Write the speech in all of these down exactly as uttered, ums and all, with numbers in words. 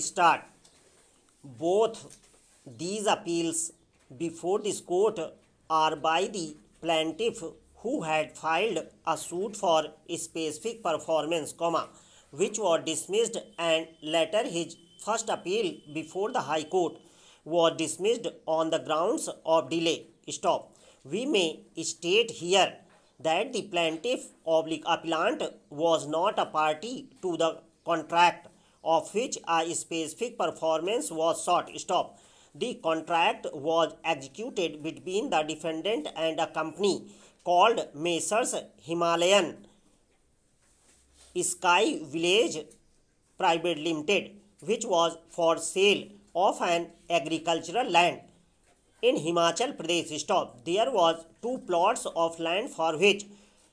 start. Both these appeals before this court are by the plaintiff who had filed a suit for specific performance, comma, which was dismissed, and later his first appeal before the High Court was dismissed on the grounds of delay. Stop. We may state here that the plaintiff oblique appellant was not a party to the contract of which a specific performance was sought. Stop. The contract was executed between the defendant and a company called Messrs. Himalayan Sky Village Private Limited, which was for sale of an agricultural land in Himachal Pradesh. Stop. There was two plots of land for which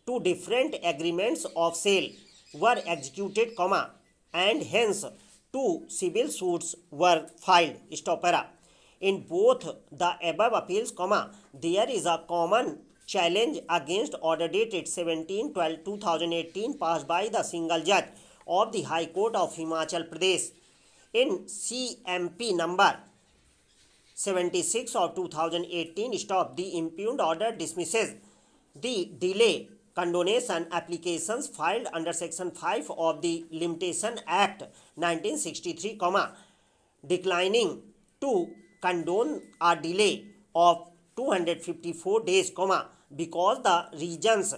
two different agreements of sale were executed, comma, and hence two civil suits were filed. Stop. In both the above appeals, comma, there is a common challenge against order dated seventeenth twelfth two thousand eighteen passed by the single judge of the High Court of Himachal Pradesh in C M P number seventy-six of two thousand eighteen. Stop. The impugned order dismisses the delay condonation applications filed under section five of the Limitation Act nineteen sixty-three, comma, declining to condone a delay of two hundred fifty-four days, comma, because the reasons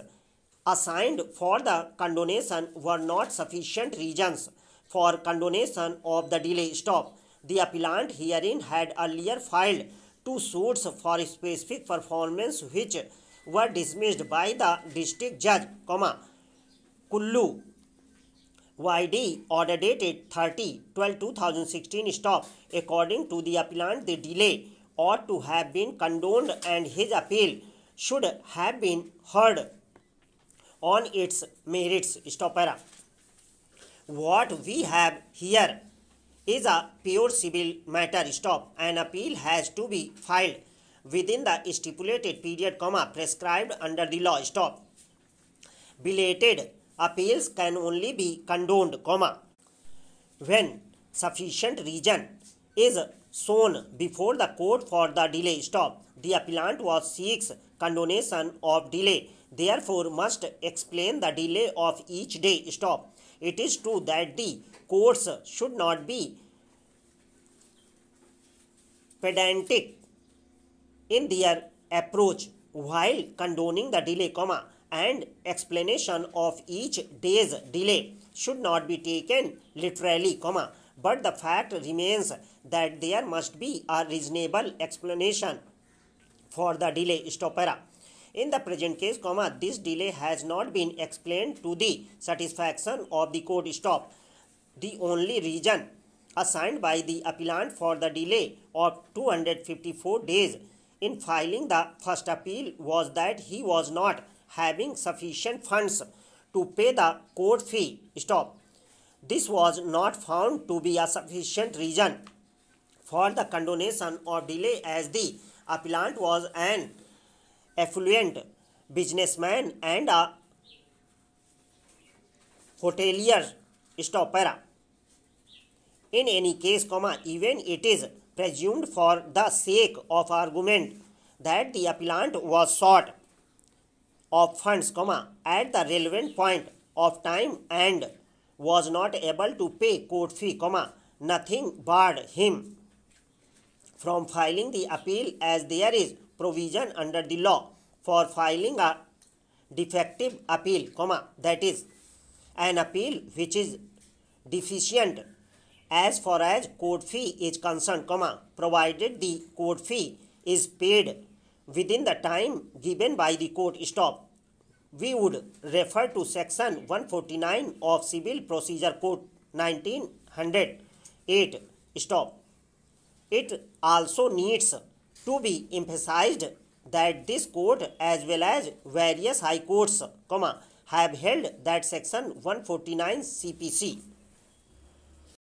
assigned for the condonation were not sufficient reasons for condonation of the delay. Stop. The appellant herein had earlier filed two suits for specific performance which were dismissed by the District Judge, comma, Kullu, Y D, order dated thirty twelve two thousand sixteen. Stop. According to the appellant, the delay ought to have been condoned and his appeal should have been heard on its merits. Stop. What we have here is a pure civil matter. Stop. An appeal has to be filed within the stipulated period, comma, prescribed under the law. Stop. Belated appeals can only be condoned, comma, when sufficient reason is shown before the court for the delay. Stop. The appellant was seeks condonation of delay, therefore must explain the delay of each day. Stop. It is true that the courts should not be pedantic in their approach while condoning the delay, comma, and explanation of each day's delay should not be taken literally, comma, but the fact remains that there must be a reasonable explanation for the delay. Stop. In the present case, comma, this delay has not been explained to the satisfaction of the court. Stop. The only reason assigned by the appellant for the delay of two hundred fifty-four days in filing the first appeal was that he was not having sufficient funds to pay the court fee. Stop. This was not found to be a sufficient reason for the condonation of delay, as the appellant was an affluent businessman and a hotelier. Stop. In any case, comma, even it is presumed for the sake of argument that the appellant was short of funds, comma, at the relevant point of time and was not able to pay court fee, comma, nothing barred him from filing the appeal, as there is provision under the law for filing a defective appeal, comma, that is, an appeal which is deficient as far as court fee is concerned, comma, provided the court fee is paid within the time given by the court. Stop. We would refer to section one forty-nine of Civil Procedure Code nineteen oh eight. Stop. It also needs to be emphasized that this court, as well as various high courts, comma, have held that section one forty-nine C P C